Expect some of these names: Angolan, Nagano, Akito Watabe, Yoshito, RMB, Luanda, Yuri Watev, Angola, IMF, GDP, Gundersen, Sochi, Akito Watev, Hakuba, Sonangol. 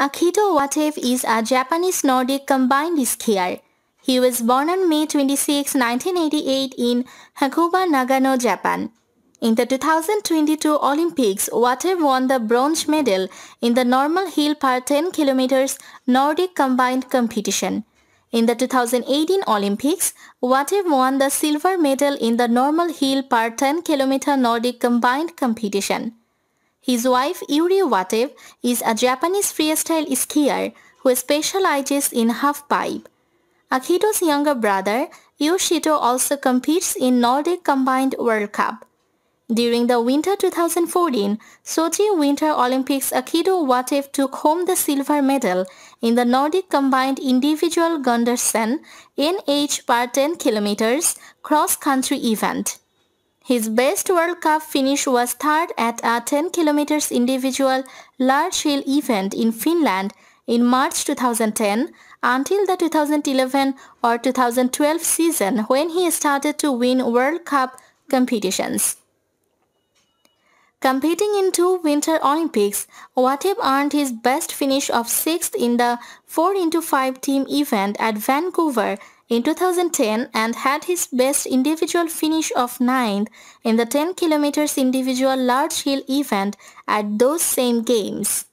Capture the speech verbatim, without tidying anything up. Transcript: Akito Watabe is a Japanese-Nordic combined skier. He was born on May twenty-sixth, nineteen eighty-eight in Hakuba, Nagano, Japan. In the two thousand twenty-two Olympics, Watabe won the bronze medal in the normal hill per ten kilometers Nordic combined competition. In the two thousand eighteen Olympics, Watabe won the silver medal in the normal hill per ten kilometer Nordic combined competition. His wife Yuri Watev is a Japanese freestyle skier who specializes in half-pipe. Akito's younger brother Yoshito also competes in Nordic Combined World Cup. During the winter twenty fourteen Sochi Winter Olympics, Akito Watev took home the silver medal in the Nordic Combined Individual Gundersen N H per ten kilometers cross-country event. His best World Cup finish was third at a ten kilometers individual large hill event in Finland in March two thousand ten until the two thousand eleven or two thousand twelve season, when he started to win World Cup competitions. Competing in two Winter Olympics, Watabe earned his best finish of sixth in the four by five team event at Vancouver in two thousand ten and had his best individual finish of ninth in the ten kilometers individual large hill event at those same games.